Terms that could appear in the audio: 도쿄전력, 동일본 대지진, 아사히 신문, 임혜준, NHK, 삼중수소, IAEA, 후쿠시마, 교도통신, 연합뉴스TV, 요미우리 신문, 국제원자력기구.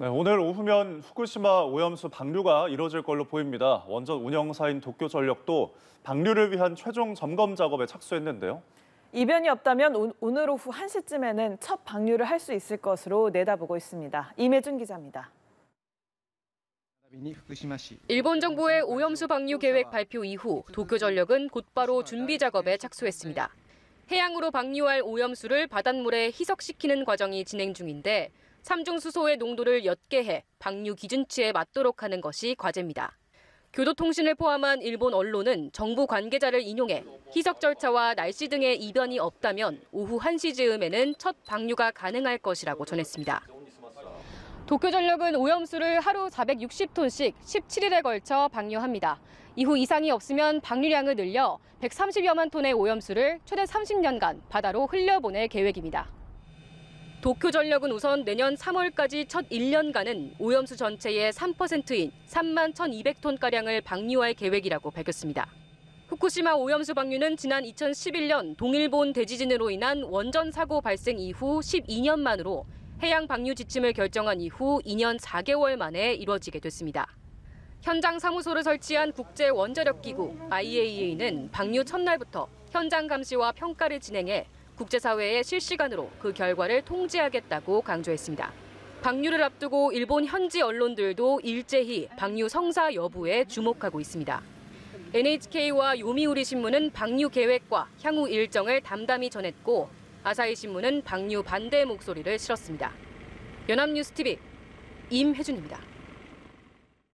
네, 오늘 오후면 후쿠시마 오염수 방류가 이뤄질 걸로 보입니다. 원전 운영사인 도쿄전력도 방류를 위한 최종 점검 작업에 착수했는데요. 이변이 없다면 오늘 오후 1시쯤에는 첫 방류를 할 수 있을 것으로 내다보고 있습니다. 임혜준 기자입니다. 일본 정부의 오염수 방류 계획 발표 이후 도쿄전력은 곧바로 준비 작업에 착수했습니다. 해양으로 방류할 오염수를 바닷물에 희석시키는 과정이 진행 중인데 삼중수소의 농도를 엿게해 방류 기준치에 맞도록 하는 것이 과제입니다. 교도통신을 포함한 일본 언론은 정부 관계자를 인용해 희석 절차와 날씨 등의 이변이 없다면 오후 1시 즈음에는 첫 방류가 가능할 것이라고 전했습니다. 도쿄전력은 오염수를 하루 460톤씩 17일에 걸쳐 방류합니다. 이후 이상이 없으면 방류량을 늘려 130여만 톤의 오염수를 최대 30년간 바다로 흘려보낼 계획입니다. 도쿄전력은 우선 내년 3월까지 첫 1년간은 오염수 전체의 3%인 3만 1,200톤가량을 방류할 계획이라고 밝혔습니다. 후쿠시마 오염수 방류는 지난 2011년 동일본 대지진으로 인한 원전 사고 발생 이후 12년 만으로 해양 방류 지침을 결정한 이후 2년 4개월 만에 이뤄지게 됐습니다. 현장 사무소를 설치한 국제원자력기구 IAEA는 방류 첫날부터 현장 감시와 평가를 진행해 국제사회에 실시간으로 그 결과를 통지하겠다고 강조했습니다. 방류를 앞두고 일본 현지 언론들도 일제히 방류 성사 여부에 주목하고 있습니다. NHK와 요미우리 신문은 방류 계획과 향후 일정을 담담히 전했고 아사히 신문은 방류 반대 목소리를 실었습니다. 연합뉴스TV 임혜준입니다.